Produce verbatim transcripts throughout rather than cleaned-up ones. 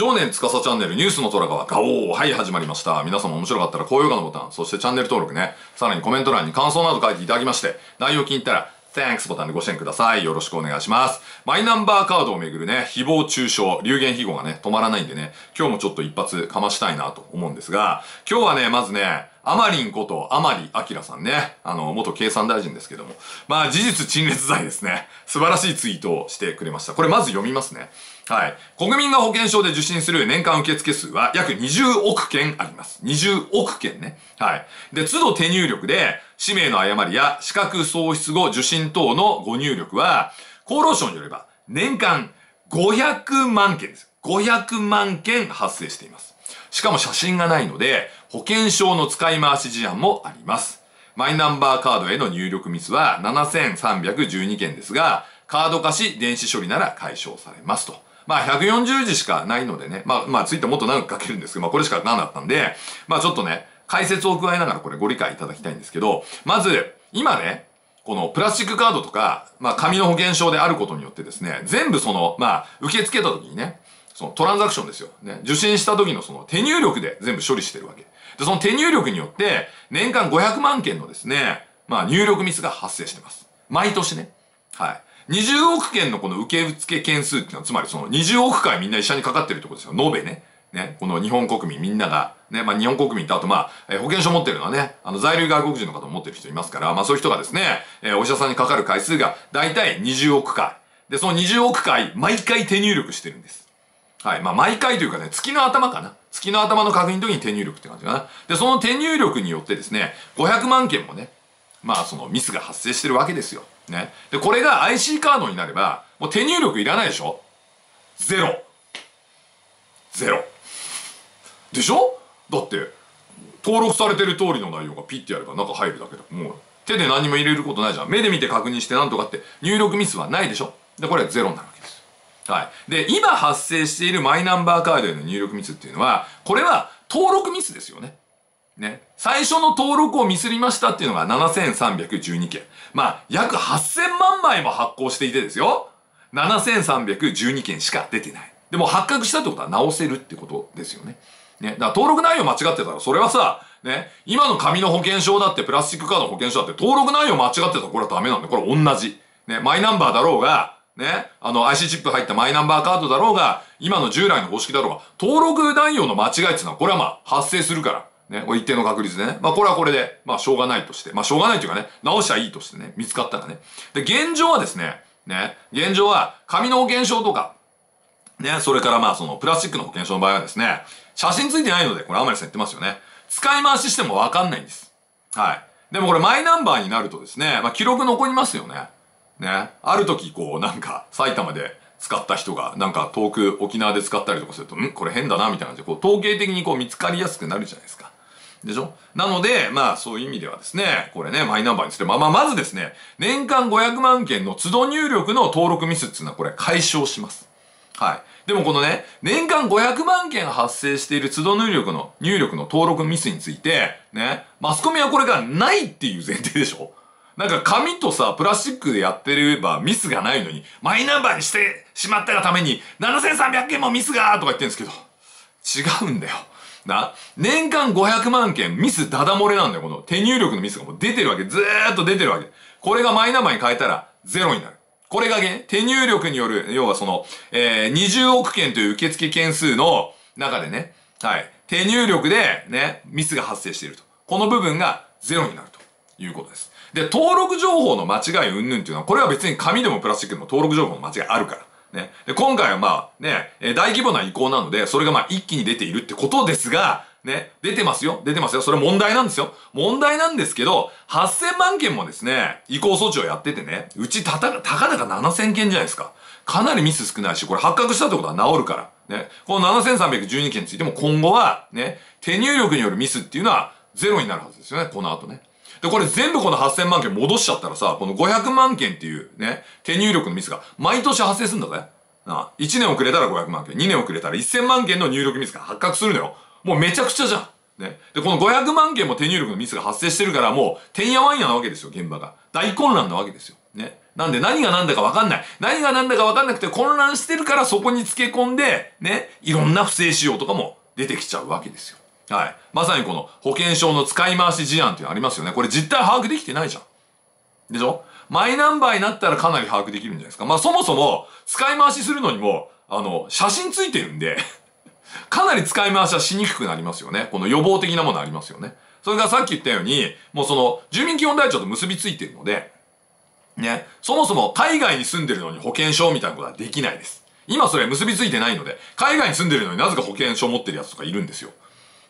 常年司チャンネルニュースの虎川ガオー、はい、始まりました。皆様面白かったら高評価のボタン、そしてチャンネル登録ね、さらにコメント欄に感想など書いていただきまして、内容気に入ったらThanks ボタンでご支援ください。よろしくお願いします。マイナンバーカードをめぐるね、誹謗中傷、流言飛語がね、止まらないんでね、今日もちょっと一発かましたいなと思うんですが、今日はね、まずね、あまりんこと、あまりあきらさんね。あの、元経産大臣ですけども。まあ、事実陳列罪ですね。素晴らしいツイートをしてくれました。これまず読みますね。はい。国民が保険証で受診する年間受付数は約にじゅうおくけんあります。にじゅうおくけんね。はい。で、都度手入力で、氏名の誤りや資格喪失後受診等のご入力は、厚労省によれば、年間ごひゃくまんけんです。ごひゃくまんけん発生しています。しかも写真がないので、保険証の使い回し事案もあります。マイナンバーカードへの入力ミスはななせんさんびゃくじゅうにけんですが、カード化し電子処理なら解消されますと。まあひゃくよんじゅうじしかないのでね、まあ、まあツイッターもっと長く書けるんですけど、まあこれしかなかったんで、まあちょっとね、解説を加えながらこれご理解いただきたいんですけど、まず、今ね、このプラスチックカードとか、まあ紙の保険証であることによってですね、全部その、まあ受け付けた時にね、そのトランザクションですよ。ね。受信した時のその手入力で全部処理してるわけ。で、その手入力によって、年間ごひゃくまんけんのですね、まあ入力ミスが発生してます。毎年ね。はい。にじゅうおくけんのこの受付件数っていうのは、つまりそのにじゅうおくかいみんな医者にかかってるってことですよ。延べね。ね。この日本国民みんなが、ね。まあ日本国民とあとまあ、えー、保険証持ってるのはね、あの在留外国人の方も持ってる人いますから、まあそういう人がですね、えー、お医者さんにかかる回数が大体にじゅうおくかい。で、そのにじゅうおくかい、毎回手入力してるんです。はい。まあ、毎回というかね、月の頭かな。月の頭の確認の時に手入力って感じかな。で、その手入力によってですね、ごひゃくまんけんもね、まあ、そのミスが発生してるわけですよ。ね。で、これが アイシー カードになれば、もう手入力いらないでしょ？ゼロ。ゼロ。でしょ？だって、登録されてる通りの内容がピッてやれば中入るだけだ。もう、手で何も入れることないじゃん。目で見て確認してなんとかって、入力ミスはないでしょ？で、これはゼロになるわけです。はい、で今発生しているマイナンバーカードへの入力ミスっていうのは、これは登録ミスですよね。ね。最初の登録をミスりましたっていうのがななせんさんびゃくじゅうにけん。まあ、約はっせんまんまいも発行していてですよ。ななせんさんびゃくじゅうにけんしか出てない。でも発覚したってことは直せるってことですよね。ね。だから登録内容間違ってたら、それはさ、ね。今の紙の保険証だって、プラスチックカードの保険証だって、登録内容間違ってたらこれはダメなんで、これ同じ。ね。マイナンバーだろうが、ね、あの アイシー チップ入ったマイナンバーカードだろうが、今の従来の方式だろうが、登録内容の間違いっていうのは、これはまあ発生するから、ね、一定の確率でね、まあこれはこれで、まあしょうがないとして、まあしょうがないというかね、直したらいいとしてね、見つかったらね。で、現状はですね、ね、現状は、紙の保険証とか、ね、それからまあそのプラスチックの保険証の場合はですね、写真ついてないので、これ甘利さん言ってますよね。使い回ししてもわかんないんです。はい。でもこれマイナンバーになるとですね、まあ記録残りますよね。ね。ある時、こう、なんか、埼玉で使った人が、なんか、遠く沖縄で使ったりとかすると、んこれ変だな、みたいな感じで、こう、統計的にこう、見つかりやすくなるじゃないですか。でしょ？なので、まあ、そういう意味ではですね、これね、マイナンバーにすれば、まあ、まずですね、年間ごひゃくまんけんの都度入力の登録ミスっていうのは、これ、解消します。はい。でもこのね、年間ごひゃくまんけん発生している都度入力の、入力の登録ミスについて、ね、マスコミはこれがないっていう前提でしょ？なんか紙とさ、プラスチックでやってればミスがないのに、マイナンバーにしてしまったがために、ななせんさんびゃくけんもミスがーとか言ってんですけど、違うんだよ。な、年間ごひゃくまんけんミスダダ漏れなんだよ、この手入力のミスがもう出てるわけ、ずーっと出てるわけ。これがマイナンバーに変えたらゼロになる。これがね、手入力による、要はその、えー、にじゅうおくけんという受付件数の中でね、はい、手入力でね、ミスが発生していると。この部分がゼロになるということです。で、登録情報の間違い云々っていうのは、これは別に紙でもプラスチックでも登録情報の間違いあるから。ね。で、今回はまあ、ね、大規模な移行なので、それがまあ一気に出ているってことですが、ね、出てますよ。出てますよ。それ問題なんですよ。問題なんですけど、はっせんまんけんもですね、移行措置をやっててね、うちたた、たかだかななせんけんじゃないですか。かなりミス少ないし、これ発覚したってことは治るから。ね。このななせんさんびゃくじゅうにけんについても今後は、ね、手入力によるミスっていうのはゼロになるはずですよね。この後ね。で、これ全部このはっせんまんけん戻しちゃったらさ、このごひゃくまんけんっていうね、手入力のミスが毎年発生するんだぜ。なあ。いちねん遅れたらごひゃくまんけん、にねん遅れたらせんまんけんの入力ミスが発覚するのよ。もうめちゃくちゃじゃん。ね。で、このごひゃくまんけんも手入力のミスが発生してるから、もう、てんやわんやなわけですよ、現場が。大混乱なわけですよ。ね。なんで何が何だか分かんない。何が何だか分かんなくて混乱してるからそこにつけ込んで、ね、いろんな不正使用とかも出てきちゃうわけですよ。はい。まさにこの保険証の使い回し事案っていうのありますよね。これ実態把握できてないじゃん。でしょ？マイナンバーになったらかなり把握できるんじゃないですか。まあそもそも使い回しするのにも、あの、写真ついてるんで、かなり使い回しはしにくくなりますよね。この予防的なものありますよね。それからさっき言ったように、もうその住民基本台帳と結びついてるので、ね、そもそも海外に住んでるのに保険証みたいなことはできないです。今それ結びついてないので、海外に住んでるのになぜか保険証持ってるやつとかいるんですよ。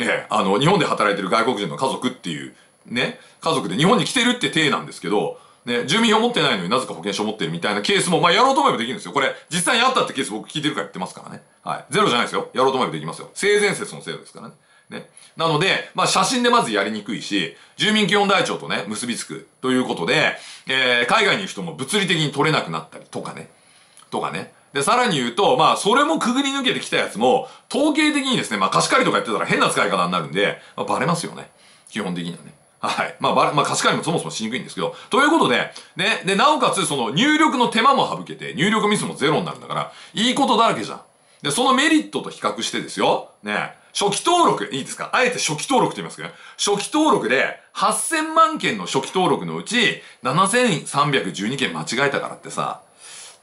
ええ、あの、日本で働いてる外国人の家族っていう、ね、家族で日本に来てるって体なんですけど、ね、住民票持ってないのになぜか保険証持ってるみたいなケースも、まあ、やろうと思えばできるんですよ。これ、実際にあったってケース僕聞いてるから言ってますからね。はい。ゼロじゃないですよ。やろうと思えばできますよ。性善説の制度ですからね。ね。なので、まあ、写真でまずやりにくいし、住民基本台帳とね、結びつくということで、えー、海外にいる人も物理的に取れなくなったりとかね。とかね。で、さらに言うと、まあ、それもくぐり抜けてきたやつも、統計的にですね、まあ、貸し借りとかやってたら変な使い方になるんで、まあ、バレますよね。基本的にはね。はい。まあ、ば、まあ、貸し借りもそもそもしにくいんですけど。ということで、ね、で、なおかつ、その、入力の手間も省けて、入力ミスもゼロになるんだから、いいことだらけじゃん。で、そのメリットと比較してですよ。ね、初期登録、いいですか？あえて初期登録って言いますけどね。初期登録で、はっせんまんけんの初期登録のうち、ななせんさんびゃくじゅうにけん間違えたからってさ、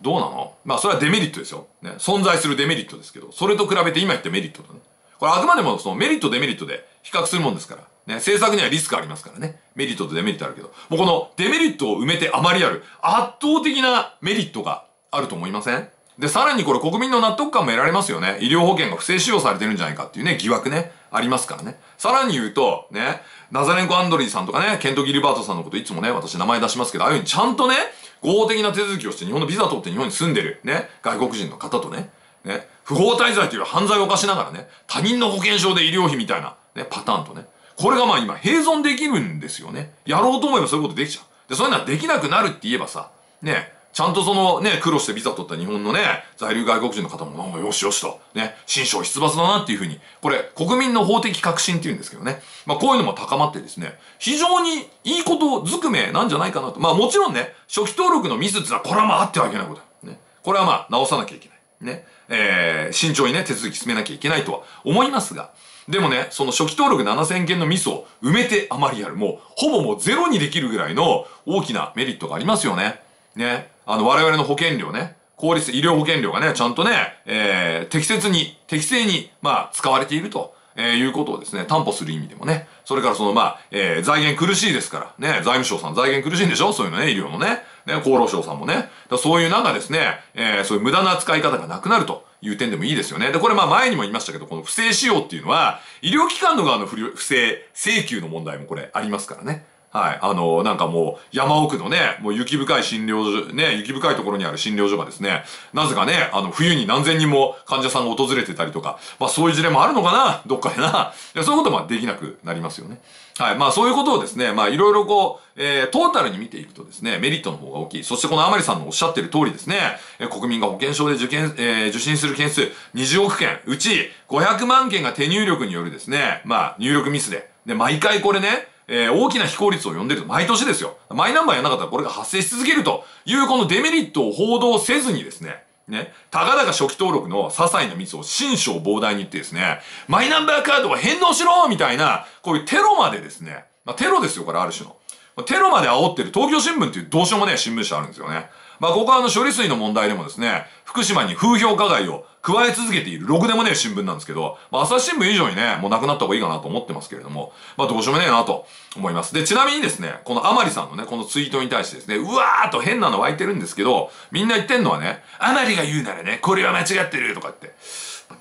どうなの？まあ、それはデメリットですよ。ね。存在するデメリットですけど、それと比べて今言ったメリットだね。これあくまでもそのメリット、デメリットで比較するもんですから。ね、政策にはリスクありますからね。メリットとデメリットあるけど。もうこのデメリットを埋めて余りある圧倒的なメリットがあると思いません？で、さらにこれ国民の納得感も得られますよね。医療保険が不正使用されてるんじゃないかっていうね、疑惑ね、ありますからね。さらに言うと、ね、ナザレンコ・アンドリーさんとかね、ケント・ギルバートさんのこといつもね、私名前出しますけど、ああいうふうにちゃんとね、合法的な手続きをして日本のビザ取って日本に住んでる、ね、外国人の方とね、ね、不法滞在という犯罪を犯しながらね、他人の保険証で医療費みたいな、ね、パターンとね、これがまあ今、併存できるんですよね。やろうと思えばそういうことできちゃう。で、そういうのはできなくなるって言えばさ、ね、ちゃんとそのね、苦労してビザ取った日本のね、在留外国人の方も、よしよしと、ね、心証出罰だなっていうふうに、これ、国民の法的革新っていうんですけどね。まあ、こういうのも高まってですね、非常にいいことずくめなんじゃないかなと。まあ、もちろんね、初期登録のミスってのは、これはまああってはいけないことだ。ね。これはまあ、直さなきゃいけない。ね。えー、慎重にね、手続き進めなきゃいけないとは思いますが、でもね、その初期登録ななせんけんのミスを埋めて余りある、もう、ほぼもうゼロにできるぐらいの大きなメリットがありますよね。ね。あの、我々の保険料ね、公立医療保険料がね、ちゃんとね、えー、適切に、適正に、まあ、使われていると、えー、いうことをですね、担保する意味でもね、それからその、まあ、えー、財源苦しいですから、ね、財務省さん財源苦しいんでしょ？そういうのね、医療のね、ね、厚労省さんもね、だそういう中ですね、えー、そういう無駄な使い方がなくなるという点でもいいですよね。で、これまあ前にも言いましたけど、この不正使用っていうのは、医療機関の側の不正請求の問題もこれありますからね。はい。あのー、なんかもう、山奥のね、もう雪深い診療所、ね、雪深いところにある診療所がですね、なぜかね、あの、冬に何千人も患者さんが訪れてたりとか、まあそういう事例もあるのかな、どっかでな。いや、そういうこともできなくなりますよね。はい。まあそういうことをですね、まあいろいろこう、えー、トータルに見ていくとですね、メリットの方が大きい。そしてこの甘利さんのおっしゃってる通りですね、えー、国民が保険証で受験、えー、受診する件数にじゅうおくけん、うちごひゃくまんけんが手入力によるですね、まあ入力ミスで。で、毎回これね、えー、大きな非効率を呼んでると。毎年ですよ。マイナンバーやらなかったらこれが発生し続けるというこのデメリットを報道せずにですね、ね、たかだか初期登録の些細なミスを心証膨大に言ってですね、マイナンバーカードは返納しろみたいな、こういうテロまでですね、まあ、テロですよ、これある種の。テロまで煽ってる東京新聞っていうどうしようもね、新聞社あるんですよね。まあ、ここはあの処理水の問題でもですね、福島に風評加害を加え続けている、ろくでもねえ新聞なんですけど、まあ、朝日新聞以上にね、もうなくなった方がいいかなと思ってますけれども、まあ、どうしようもねえなと思います。で、ちなみにですね、この甘利さんのね、このツイートに対してですね、うわーっと変なの湧いてるんですけど、みんな言ってんのはね、甘利が言うならね、これは間違ってるとかって、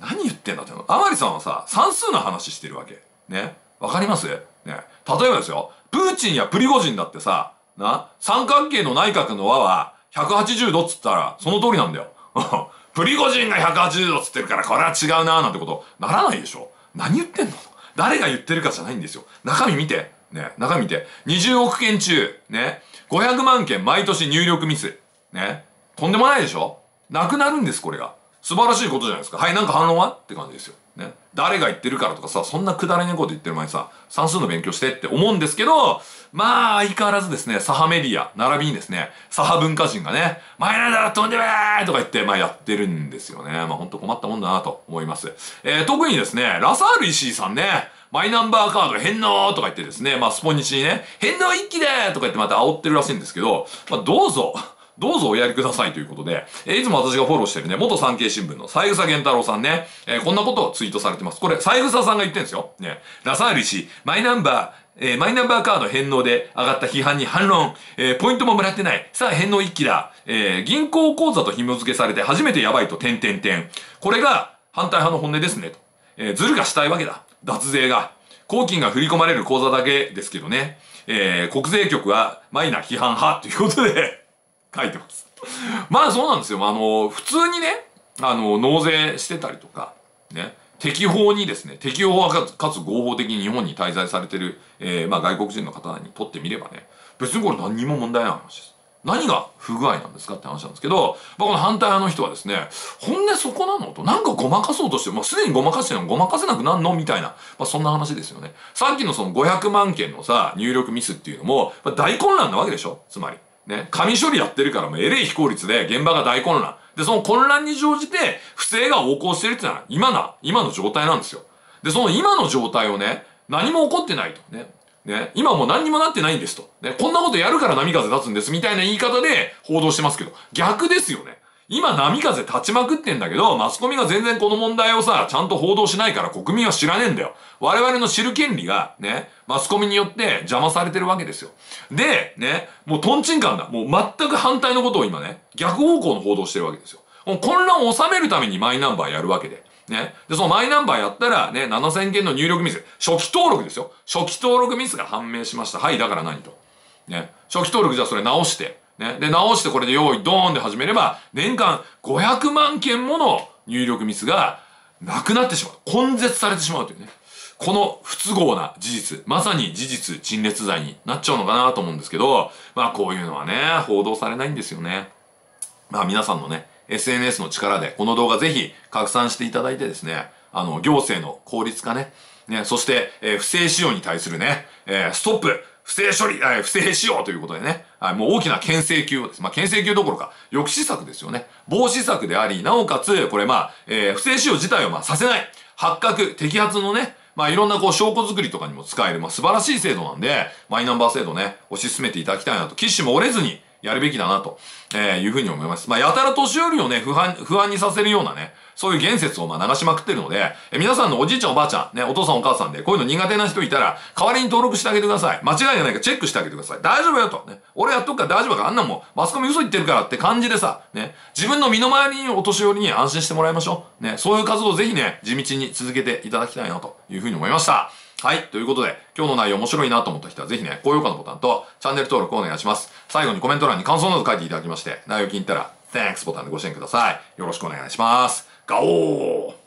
何言ってんだっての。甘利さんはさ、算数の話してるわけ。ね。わかります？ね。例えばですよ、プーチンやプリゴジンだってさ、な、三角形の内角の和はひゃくはちじゅうどっつったら、その通りなんだよ。プリゴジンがひゃくはちじゅうどっつってるから、これは違うなーなんてこと、ならないでしょ。何言ってんの？誰が言ってるかじゃないんですよ。中身見て。ね、中身見て。にじゅうおくけん中、ね、ごひゃくまんけん毎年入力ミス。ね、とんでもないでしょ？なくなるんです、これが。素晴らしいことじゃないですか。はい、なんか反論は？って感じですよ。ね。誰が言ってるからとかさ、そんなくだらねえこと言ってる前にさ、算数の勉強してって思うんですけど、まあ相変わらずですね、左派メディア、並びにですね、左派文化人がね、前なんだ飛んでべーとか言って、まあやってるんですよね。まあほんと困ったもんだなと思います。えー、特にですね、ラサール石井さんね、マイナンバーカード返納とか言ってですね、まあスポニチにね、返納一期でーとか言ってまた煽ってるらしいんですけど、まあどうぞ、どうぞおやりくださいということで、えー、いつも私がフォローしてるね、元産経新聞の三枝源太郎さんね、えー、こんなことをツイートされてます。これ、三枝さんが言ってるんですよ。ね、ラサール石井、マイナンバー、えー、マイナンバーカード返納で上がった批判に反論、えー、ポイントももらってない、さあ返納一期だ、えー、銀行口座と紐付けされて初めてやばいと、点点点。これが反対派の本音ですね、と。えー、ずるがしたいわけだ。脱税が。公金が振り込まれる口座だけですけどね、えー、国税局はマイナ批判派ということで、書いてます。まあそうなんですよ。あの、普通にね、あの、納税してたりとか、ね、適法にですね、適法はかつ、かつ合法的に日本に滞在されてる、えー、まあ外国人の方にとってみればね、別にこれ何にも問題ない話です。何が不具合なんですかって話なんですけど、まあ、この反対派の人はですね、本音そこなのと、なんかごまかそうとして、もうすでにごまかしてるのごまかせなくなんのみたいな、まあ、そんな話ですよね。さっきのそのごひゃくまんけんのさ、入力ミスっていうのも、まあ、大混乱なわけでしょ、つまり。ね、紙処理やってるからもうえれい非効率で現場が大混乱。で、その混乱に乗じて不正が横行してるってのは今な、今の状態なんですよ。で、その今の状態をね、何も起こってないと。ね。ね。今もう何にもなってないんですと。ね。こんなことやるから波風立つんですみたいな言い方で報道してますけど、逆ですよね。今波風立ちまくってんだけど、マスコミが全然この問題をさ、ちゃんと報道しないから国民は知らねえんだよ。我々の知る権利が、ね、マスコミによって邪魔されてるわけですよ。で、ね、もうトンチンカンだ。もう全く反対のことを今ね、逆方向の報道してるわけですよ。もう混乱を収めるためにマイナンバーやるわけで。ね。で、そのマイナンバーやったら、ね、ななせんけんの入力ミス。初期登録ですよ。初期登録ミスが判明しました。はい、だから何と。ね。初期登録じゃあそれ直して。ね、で、直してこれで用意ドーンで始めれば、年間ごひゃくまんけんもの入力ミスがなくなってしまう。根絶されてしまうというね。この不都合な事実、まさに事実陳列罪になっちゃうのかなと思うんですけど、まあこういうのはね、報道されないんですよね。まあ皆さんのね、エスエヌエス の力でこの動画ぜひ拡散していただいてですね、あの、行政の効率化ね、ね、そして、えー、不正使用に対するね、えー、ストップ不正処理、不正使用ということでね、もう大きな牽制級をです。まあ、牽制級どころか、抑止策ですよね。防止策であり、なおかつ、これまあ、えー、不正使用自体をまあさせない。発覚、摘発のね、まあ、いろんなこう証拠作りとかにも使える、まあ、素晴らしい制度なんで、マイナンバー制度ね、推し進めていただきたいなと、岸も折れずにやるべきだなと、えー、いうふうに思います。まあ、やたら年寄りをね、不安、不安にさせるようなね、そういう言説をまあ流しまくってるので、え、皆さんのおじいちゃんおばあちゃん、ね、お父さんお母さんで、こういうの苦手な人いたら、代わりに登録してあげてください。間違いがないかチェックしてあげてください。大丈夫よと。ね。俺やっとくから大丈夫か。あんなもん、マスコミ嘘言ってるからって感じでさ、ね。自分の身の回りにお年寄りに安心してもらいましょう。ね。そういう活動をぜひね、地道に続けていただきたいなというふうに思いました。はい。ということで、今日の内容面白いなと思った人は、ぜひね、高評価のボタンとチャンネル登録をお願いします。最後にコメント欄に感想など書いていただきまして、内容気に入ったら、Thanks ボタンでご支援ください。よろしくお願いします。ガオー。